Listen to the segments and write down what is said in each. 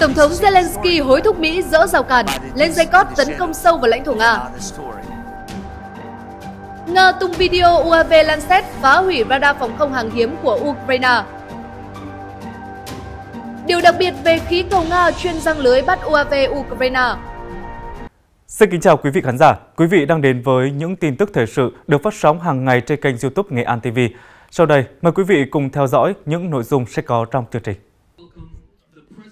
Tổng thống Zelensky hối thúc Mỹ dỡ rào cản, lên dây cót tấn công sâu vào lãnh thổ Nga. Nga tung video UAV Lancet phá hủy radar phòng không hàng hiếm của Ukraine. Điều đặc biệt về khí cầu Nga chuyên răng lưới bắt UAV Ukraine. Xin kính chào quý vị khán giả. Quý vị đang đến với những tin tức thời sự được phát sóng hàng ngày trên kênh YouTube Nghệ An TV. Sau đây, mời quý vị cùng theo dõi những nội dung sẽ có trong chương trình.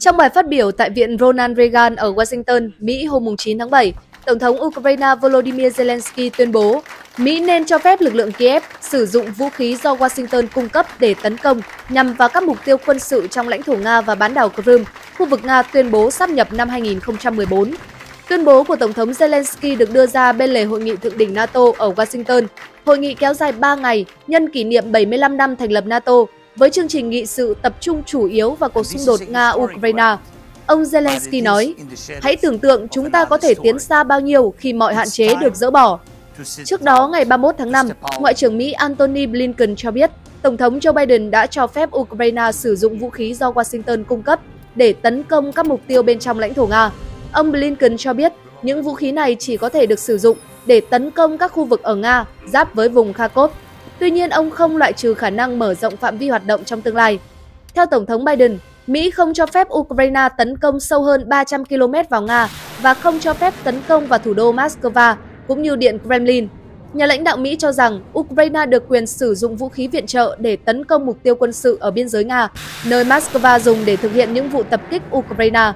Trong bài phát biểu tại Viện Ronald Reagan ở Washington, Mỹ hôm 9 tháng 7, Tổng thống Ukraine Volodymyr Zelensky tuyên bố Mỹ nên cho phép lực lượng Kiev sử dụng vũ khí do Washington cung cấp để tấn công nhằm vào các mục tiêu quân sự trong lãnh thổ Nga và bán đảo Crimea, khu vực Nga tuyên bố sáp nhập năm 2014. Tuyên bố của Tổng thống Zelensky được đưa ra bên lề Hội nghị Thượng đỉnh NATO ở Washington. Hội nghị kéo dài 3 ngày nhân kỷ niệm 75 năm thành lập NATO với chương trình nghị sự tập trung chủ yếu vào cuộc xung đột Nga-Ukraine. Ông Zelensky nói, hãy tưởng tượng chúng ta có thể tiến xa bao nhiêu khi mọi hạn chế được dỡ bỏ. Trước đó, ngày 31 tháng 5, Ngoại trưởng Mỹ Antony Blinken cho biết Tổng thống Joe Biden đã cho phép Ukraine sử dụng vũ khí do Washington cung cấp để tấn công các mục tiêu bên trong lãnh thổ Nga. Ông Blinken cho biết những vũ khí này chỉ có thể được sử dụng để tấn công các khu vực ở Nga giáp với vùng Kharkov. Tuy nhiên, ông không loại trừ khả năng mở rộng phạm vi hoạt động trong tương lai. Theo Tổng thống Biden, Mỹ không cho phép Ukraine tấn công sâu hơn 300 km vào Nga và không cho phép tấn công vào thủ đô Moscow cũng như Điện Kremlin. Nhà lãnh đạo Mỹ cho rằng Ukraine được quyền sử dụng vũ khí viện trợ để tấn công mục tiêu quân sự ở biên giới Nga, nơi Moscow dùng để thực hiện những vụ tập kích Ukraine.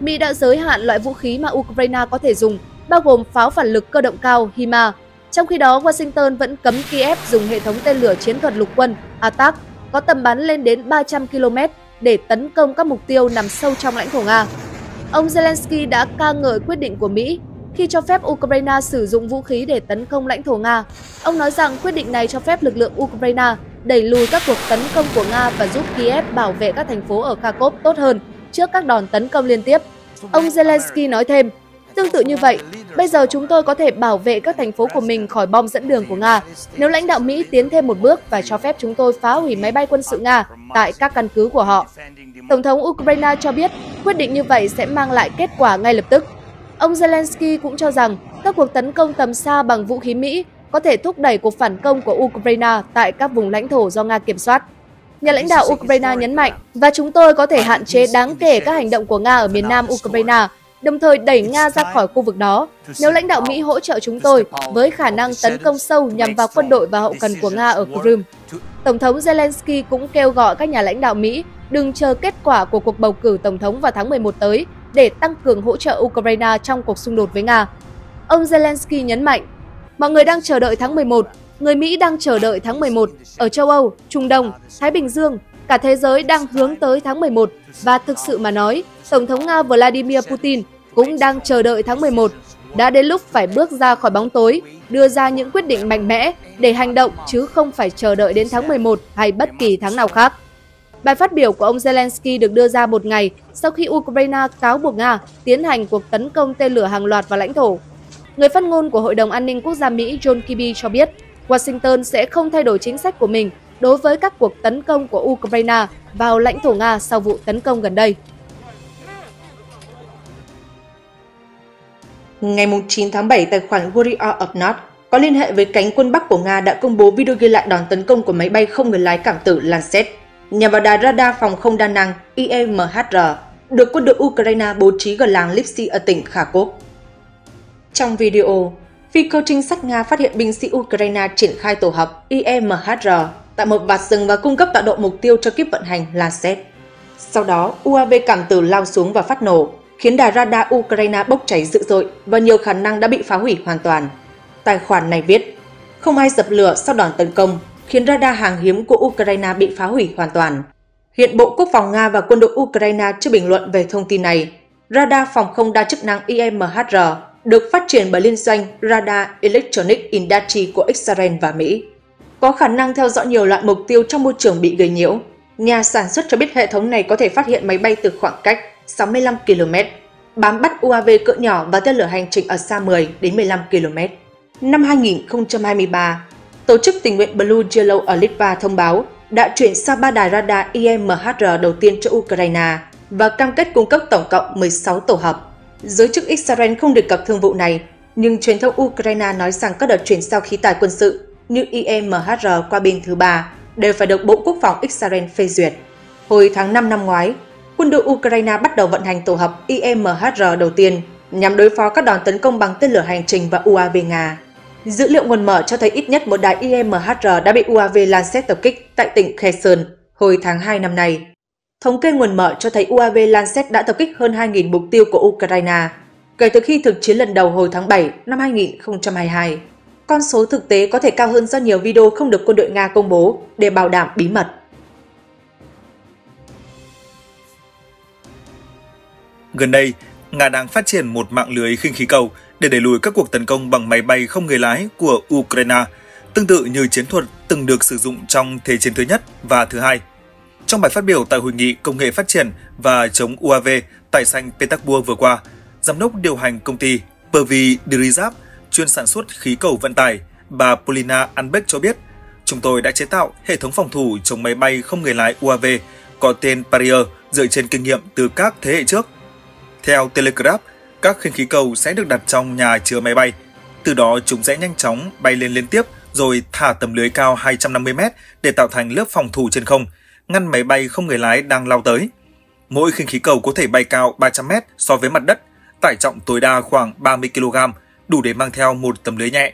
Mỹ đã giới hạn loại vũ khí mà Ukraine có thể dùng, bao gồm pháo phản lực cơ động cao HIMARS. Trong khi đó, Washington vẫn cấm Kiev dùng hệ thống tên lửa chiến thuật lục quân ATAK có tầm bắn lên đến 300 km để tấn công các mục tiêu nằm sâu trong lãnh thổ Nga. Ông Zelensky đã ca ngợi quyết định của Mỹ khi cho phép Ukraine sử dụng vũ khí để tấn công lãnh thổ Nga. Ông nói rằng quyết định này cho phép lực lượng Ukraine đẩy lùi các cuộc tấn công của Nga và giúp Kiev bảo vệ các thành phố ở Kharkov tốt hơn trước các đòn tấn công liên tiếp. Ông Zelensky nói thêm, tương tự như vậy, bây giờ chúng tôi có thể bảo vệ các thành phố của mình khỏi bom dẫn đường của Nga nếu lãnh đạo Mỹ tiến thêm một bước và cho phép chúng tôi phá hủy máy bay quân sự Nga tại các căn cứ của họ. Tổng thống Ukraine cho biết quyết định như vậy sẽ mang lại kết quả ngay lập tức. Ông Zelensky cũng cho rằng các cuộc tấn công tầm xa bằng vũ khí Mỹ có thể thúc đẩy cuộc phản công của Ukraine tại các vùng lãnh thổ do Nga kiểm soát. Nhà lãnh đạo Ukraine nhấn mạnh, và chúng tôi có thể hạn chế đáng kể các hành động của Nga ở miền nam Ukraine, đồng thời đẩy Nga ra khỏi khu vực đó, nếu lãnh đạo Mỹ hỗ trợ chúng tôi với khả năng tấn công sâu nhằm vào quân đội và hậu cần của Nga ở Crimea. Tổng thống Zelensky cũng kêu gọi các nhà lãnh đạo Mỹ đừng chờ kết quả của cuộc bầu cử Tổng thống vào tháng 11 tới để tăng cường hỗ trợ Ukraine trong cuộc xung đột với Nga. Ông Zelensky nhấn mạnh, mọi người đang chờ đợi tháng 11, người Mỹ đang chờ đợi tháng 11, ở châu Âu, Trung Đông, Thái Bình Dương, cả thế giới đang hướng tới tháng 11 và thực sự mà nói, Tổng thống Nga Vladimir Putin cũng đang chờ đợi tháng 11. Đã đến lúc phải bước ra khỏi bóng tối, đưa ra những quyết định mạnh mẽ để hành động chứ không phải chờ đợi đến tháng 11 hay bất kỳ tháng nào khác. Bài phát biểu của ông Zelensky được đưa ra một ngày sau khi Ukraine cáo buộc Nga tiến hành cuộc tấn công tên lửa hàng loạt vào lãnh thổ. Người phát ngôn của Hội đồng An ninh Quốc gia Mỹ John Kirby cho biết Washington sẽ không thay đổi chính sách của mình đối với các cuộc tấn công của Ukraine vào lãnh thổ Nga sau vụ tấn công gần đây. Ngày 9 tháng 7, tài khoản Warrior of North có liên hệ với cánh quân Bắc của Nga đã công bố video ghi lại đòn tấn công của máy bay không người lái cảm tử Lancet nhằm vào đài radar phòng không đa năng EMHR được quân đội Ukraine bố trí gần làng Lipsy ở tỉnh Kharkov. Trong video, phi cơ trinh sát Nga phát hiện binh sĩ Ukraine triển khai tổ hợp EMHR tại một vạt rừng và cung cấp tọa độ mục tiêu cho kíp vận hành Lancet. Sau đó, UAV cảm tử lao xuống và phát nổ, khiến đài radar Ukraine bốc cháy dữ dội và nhiều khả năng đã bị phá hủy hoàn toàn. Tài khoản này viết, không ai dập lửa sau đòn tấn công, khiến radar hàng hiếm của Ukraine bị phá hủy hoàn toàn. Hiện Bộ Quốc phòng Nga và quân đội Ukraine chưa bình luận về thông tin này. Radar phòng không đa chức năng IMHR được phát triển bởi liên doanh Radar Electronic Industry của Israel và Mỹ. Có khả năng theo dõi nhiều loại mục tiêu trong môi trường bị gây nhiễu. Nhà sản xuất cho biết hệ thống này có thể phát hiện máy bay từ khoảng cách 65 km, bám bắt UAV cỡ nhỏ và tên lửa hành trình ở xa 10 đến 15 km. Năm 2023, Tổ chức Tình nguyện Blue Yellow ở Litva thông báo đã chuyển giao 3 đài radar IMHR đầu tiên cho Ukraine và cam kết cung cấp tổng cộng 16 tổ hợp. Giới chức Israel không đề cập thương vụ này, nhưng truyền thông Ukraine nói rằng các đợt chuyển giao khí tài quân sự như EMHR qua bên thứ ba đều phải được Bộ Quốc phòng Israel phê duyệt. Hồi tháng 5 năm ngoái, quân đội Ukraine bắt đầu vận hành tổ hợp EMHR đầu tiên nhằm đối phó các đòn tấn công bằng tên lửa hành trình và UAV Nga. Dữ liệu nguồn mở cho thấy ít nhất một đài EMHR đã bị UAV Lancet tập kích tại tỉnh Kherson hồi tháng 2 năm nay. Thống kê nguồn mở cho thấy UAV Lancet đã tập kích hơn 2.000 mục tiêu của Ukraine kể từ khi thực chiến lần đầu hồi tháng 7 năm 2022. Con số thực tế có thể cao hơn do nhiều video không được quân đội Nga công bố để bảo đảm bí mật. Gần đây, Nga đang phát triển một mạng lưới khinh khí cầu để đẩy lùi các cuộc tấn công bằng máy bay không người lái của Ukraine, tương tự như chiến thuật từng được sử dụng trong Thế chiến thứ nhất và thứ hai. Trong bài phát biểu tại Hội nghị Công nghệ phát triển và chống UAV tại Sanh Petersburg vừa qua, Giám đốc điều hành công ty Pervy Drizab, chuyên sản xuất khí cầu vận tải, bà Polina Albek cho biết, chúng tôi đã chế tạo hệ thống phòng thủ chống máy bay không người lái UAV có tên Parier dựa trên kinh nghiệm từ các thế hệ trước. Theo Telegraph, các khinh khí cầu sẽ được đặt trong nhà chứa máy bay. Từ đó chúng sẽ nhanh chóng bay lên liên tiếp rồi thả tầm lưới cao 250 m để tạo thành lớp phòng thủ trên không, ngăn máy bay không người lái đang lao tới. Mỗi khinh khí cầu có thể bay cao 300 m so với mặt đất, tải trọng tối đa khoảng 30 kg, đủ để mang theo một tấm lưới nhẹ.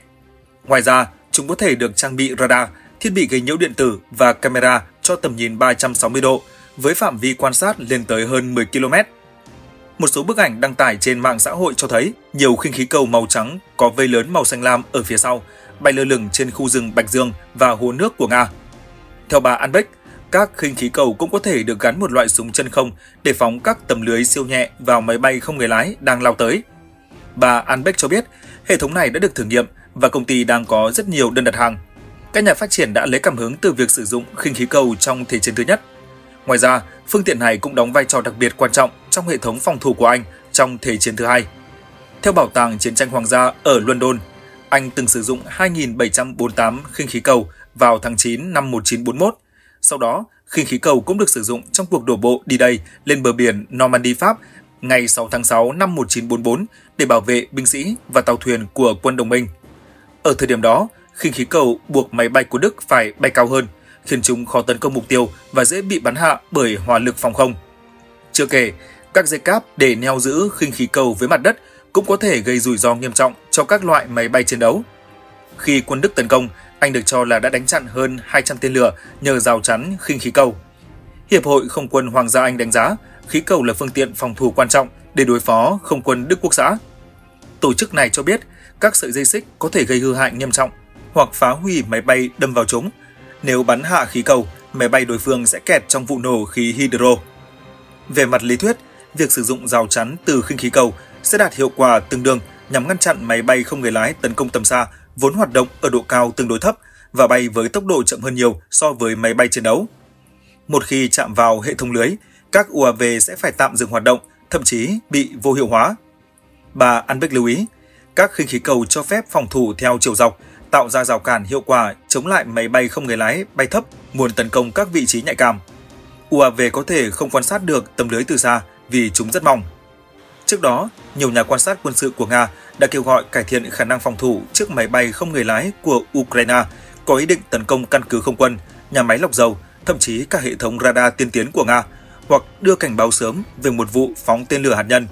Ngoài ra, chúng có thể được trang bị radar, thiết bị gây nhiễu điện tử và camera cho tầm nhìn 360 độ, với phạm vi quan sát lên tới hơn 10 km. Một số bức ảnh đăng tải trên mạng xã hội cho thấy nhiều khinh khí cầu màu trắng có vây lớn màu xanh lam ở phía sau, bay lơ lửng trên khu rừng Bạch Dương và hồ nước của Nga. Theo bà Albek, các khinh khí cầu cũng có thể được gắn một loại súng chân không để phóng các tấm lưới siêu nhẹ vào máy bay không người lái đang lao tới. Bà Albek cho biết, hệ thống này đã được thử nghiệm và công ty đang có rất nhiều đơn đặt hàng. Các nhà phát triển đã lấy cảm hứng từ việc sử dụng khinh khí cầu trong Thế chiến thứ nhất. Ngoài ra, phương tiện này cũng đóng vai trò đặc biệt quan trọng trong hệ thống phòng thủ của Anh trong Thế chiến thứ hai. Theo Bảo tàng Chiến tranh Hoàng gia ở London, Anh từng sử dụng 2.748 khinh khí cầu vào tháng 9 năm 1941. Sau đó, khinh khí cầu cũng được sử dụng trong cuộc đổ bộ D-Day lên bờ biển Normandy Pháp ngày 6 tháng 6 năm 1944 để bảo vệ binh sĩ và tàu thuyền của quân đồng minh. Ở thời điểm đó, khinh khí cầu buộc máy bay của Đức phải bay cao hơn, khiến chúng khó tấn công mục tiêu và dễ bị bắn hạ bởi hỏa lực phòng không. Chưa kể, các dây cáp để neo giữ khinh khí cầu với mặt đất cũng có thể gây rủi ro nghiêm trọng cho các loại máy bay chiến đấu. Khi quân Đức tấn công, Anh được cho là đã đánh chặn hơn 200 tên lửa nhờ rào chắn khinh khí cầu. Hiệp hội Không quân Hoàng gia Anh đánh giá khí cầu là phương tiện phòng thủ quan trọng để đối phó không quân Đức Quốc xã. Tổ chức này cho biết các sợi dây xích có thể gây hư hại nghiêm trọng hoặc phá hủy máy bay đâm vào chúng. Nếu bắn hạ khí cầu, máy bay đối phương sẽ kẹt trong vụ nổ khí hydro. Về mặt lý thuyết, việc sử dụng rào chắn từ khinh khí cầu sẽ đạt hiệu quả tương đương nhằm ngăn chặn máy bay không người lái tấn công tầm xa vốn hoạt động ở độ cao tương đối thấp và bay với tốc độ chậm hơn nhiều so với máy bay chiến đấu. Một khi chạm vào hệ thống lưới, các UAV sẽ phải tạm dừng hoạt động, thậm chí bị vô hiệu hóa. Bà Albek lưu ý, các khinh khí cầu cho phép phòng thủ theo chiều dọc, tạo ra rào cản hiệu quả chống lại máy bay không người lái bay thấp muốn tấn công các vị trí nhạy cảm. UAV có thể không quan sát được tấm lưới từ xa vì chúng rất mỏng. Trước đó, nhiều nhà quan sát quân sự của Nga đã kêu gọi cải thiện khả năng phòng thủ trước máy bay không người lái của Ukraine có ý định tấn công căn cứ không quân, nhà máy lọc dầu, thậm chí cả hệ thống radar tiên tiến của Nga, hoặc đưa cảnh báo sớm về một vụ phóng tên lửa hạt nhân.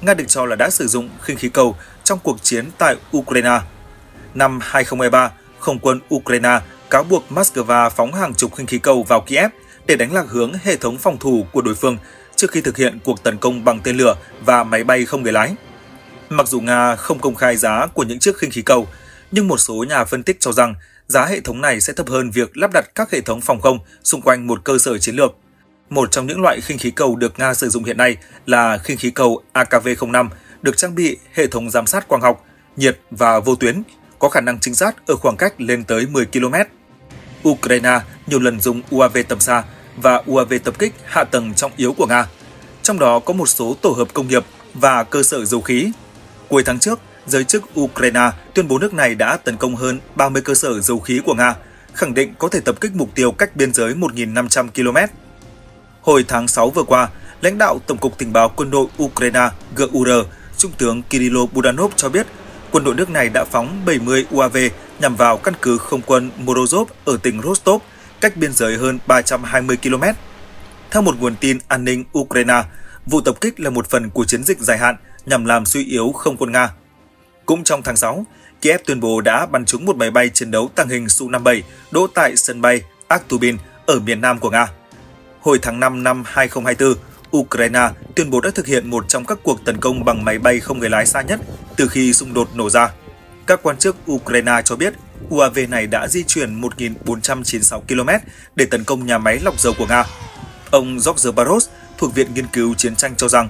Nga được cho là đã sử dụng khinh khí cầu trong cuộc chiến tại Ukraine. Năm 2023, không quân Ukraine cáo buộc Moscow phóng hàng chục khinh khí cầu vào Kiev để đánh lạc hướng hệ thống phòng thủ của đối phương trước khi thực hiện cuộc tấn công bằng tên lửa và máy bay không người lái. Mặc dù Nga không công khai giá của những chiếc khinh khí cầu, nhưng một số nhà phân tích cho rằng giá hệ thống này sẽ thấp hơn việc lắp đặt các hệ thống phòng không xung quanh một cơ sở chiến lược. Một trong những loại khinh khí cầu được Nga sử dụng hiện nay là khinh khí cầu AKV-05, được trang bị hệ thống giám sát quang học, nhiệt và vô tuyến, có khả năng trinh sát ở khoảng cách lên tới 10 km. Ukraine nhiều lần dùng UAV tầm xa và UAV tập kích hạ tầng trọng yếu của Nga, trong đó có một số tổ hợp công nghiệp và cơ sở dầu khí. Cuối tháng trước, giới chức Ukraine tuyên bố nước này đã tấn công hơn 30 cơ sở dầu khí của Nga, khẳng định có thể tập kích mục tiêu cách biên giới 1.500 km. Hồi tháng 6 vừa qua, lãnh đạo Tổng cục Tình báo Quân đội Ukraine (GUR), Trung tướng Kyrylo Budanov cho biết, quân đội nước này đã phóng 70 UAV nhằm vào căn cứ không quân Morozov ở tỉnh Rostov, cách biên giới hơn 320 km. Theo một nguồn tin an ninh Ukraine, vụ tập kích là một phần của chiến dịch dài hạn nhằm làm suy yếu không quân Nga. Cũng trong tháng 6, Kiev tuyên bố đã bắn trúng một máy bay chiến đấu tàng hình Su-57 đỗ tại sân bay Aktubin ở miền nam của Nga. Hồi tháng 5 năm 2024, Ukraine tuyên bố đã thực hiện một trong các cuộc tấn công bằng máy bay không người lái xa nhất từ khi xung đột nổ ra. Các quan chức Ukraine cho biết UAV này đã di chuyển 1.496 km để tấn công nhà máy lọc dầu của Nga. Ông George Barros thuộc Viện Nghiên cứu Chiến tranh cho rằng,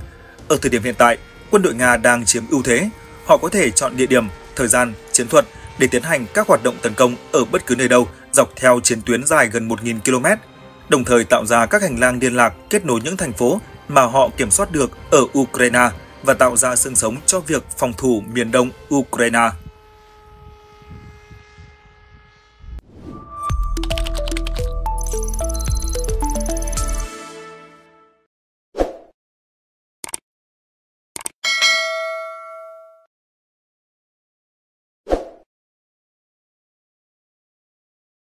ở thời điểm hiện tại, quân đội Nga đang chiếm ưu thế. Họ có thể chọn địa điểm, thời gian, chiến thuật để tiến hành các hoạt động tấn công ở bất cứ nơi đâu dọc theo chiến tuyến dài gần 1.000 km, đồng thời tạo ra các hành lang liên lạc kết nối những thành phố mà họ kiểm soát được ở Ukraine và tạo ra xương sống cho việc phòng thủ miền đông Ukraine.